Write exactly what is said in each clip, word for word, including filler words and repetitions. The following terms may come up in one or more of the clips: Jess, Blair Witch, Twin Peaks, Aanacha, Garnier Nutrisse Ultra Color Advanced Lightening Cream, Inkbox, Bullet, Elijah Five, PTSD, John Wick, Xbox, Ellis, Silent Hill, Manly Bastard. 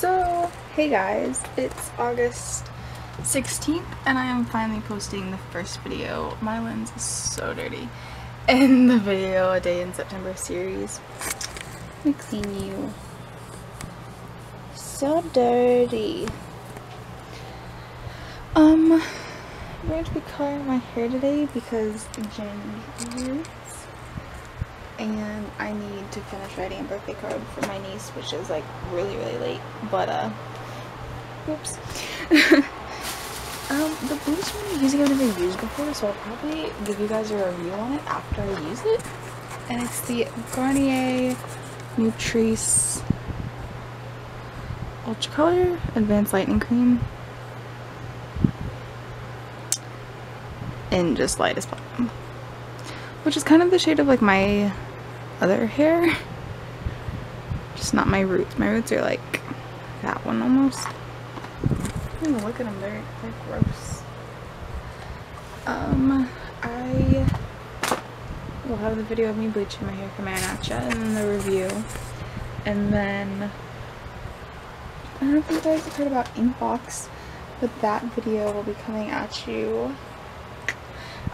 So, hey guys, it's August sixteenth and I am finally posting the first video. My lens is so dirty. In the video A Day in September series. Let me clean you. So dirty. Um, I'm going to be coloring my hair today because January. And I need to finish writing a birthday card for my niece, which is like really really late, but uh oops. um the blue shade I'm using I've never used before, so I'll probably give you guys a review on it after I use it, and it's the Garnier Nutrisse Ultra Color Advanced Lightening Cream in just lightest platinum, which is kind of the shade of like my other hair, just not my roots. My roots are like that one almost. I don't even look at them, they're, they're gross. Um, I will have the video of me bleaching my hair from Aanacha and then the review. And then, I don't know if you guys have heard about Inkbox, but that video will be coming at you.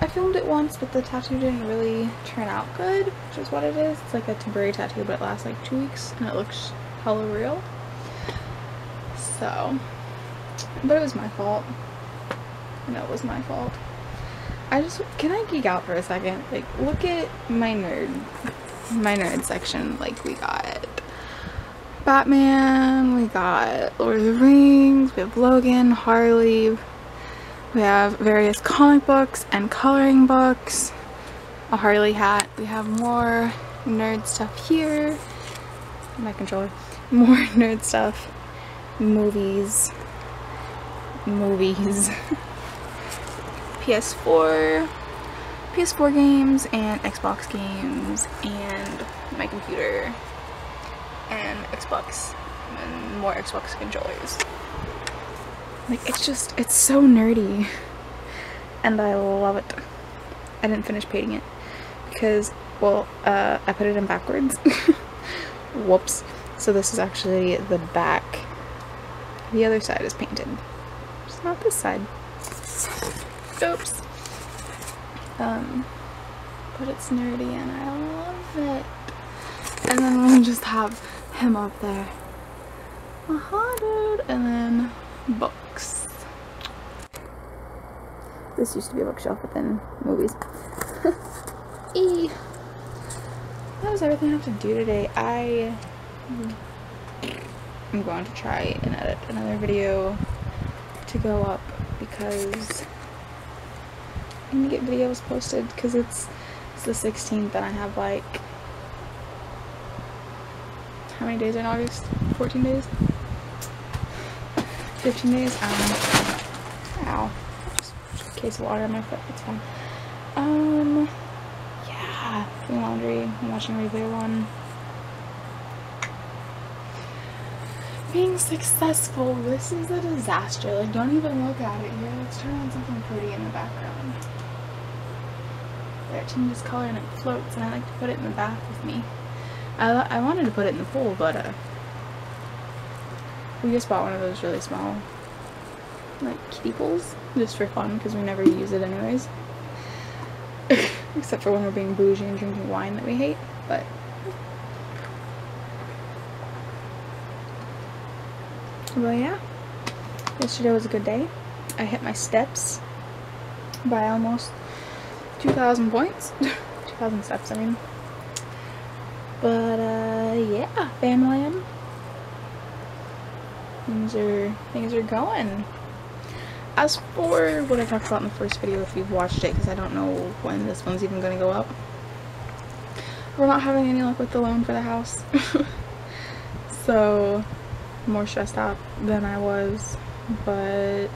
I filmed it once, but the tattoo didn't really turn out good, which is what it is. It's like a temporary tattoo, but it lasts like two weeks, and it looks hella real. So, but it was my fault. No, it was my fault. I just, can I geek out for a second? Like, look at my nerd, my nerd section. Like, we got Batman, we got Lord of the Rings, we have Logan, Harley. We have various comic books and coloring books, a Harley hat. We have more nerd stuff here. My controller. More nerd stuff. Movies. Movies. P S four. P S four games and Xbox games and my computer and Xbox and more Xbox controllers. Like, it's just, it's so nerdy, and I love it. I didn't finish painting it, because, well, uh, I put it in backwards. Whoops. So this is actually the back. The other side is painted. It's not this side. Oops. Um, but it's nerdy, and I love it. And then we'll just have him up there. Aha, dude. And then books. This used to be a bookshelf, but then movies. E. That was everything I have to do today. I am going to try and edit another video to go up because I need to get videos posted because it's, it's the sixteenth and I have like how many days in August? fourteen days? fifteen days, um, ow, just, just a case of water on my foot, it's fine. Um, yeah, doing laundry, I'm watching Regular One. Being successful, this is a disaster, like don't even look at it here, let's turn on something pretty in the background. It changes color and it floats, and I like to put it in the bath with me. I, I wanted to put it in the pool, but uh, we just bought one of those really small, like, kiddie pools, just for fun, because we never use it anyways. Except for when we're being bougie and drinking wine that we hate, but well, yeah. Yesterday was a good day. I hit my steps by almost two thousand points. two thousand steps, I mean. But, uh, yeah, family. Things are, things are going. As for what I talked about in the first video, if you've watched it, because I don't know when this one's even going to go up. We're not having any luck with the loan for the house. So, more stressed out than I was. But,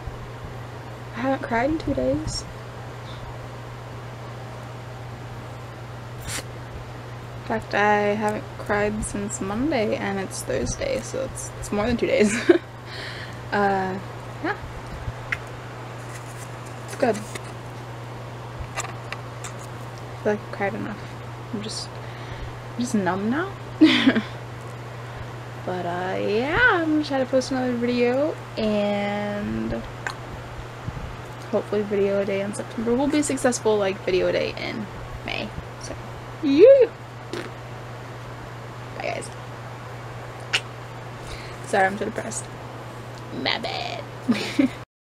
I haven't cried in two days. In fact, I haven't cried since Monday, and it's Thursday, so it's, it's more than two days. uh, yeah. It's good. I feel like I've cried enough. I'm just, I'm just numb now. But, uh, yeah, I'm soon. Try to post another video, and hopefully video a day in September will be successful like video a day in May. So yeah. Bye guys. Sorry, I'm so depressed. My bad.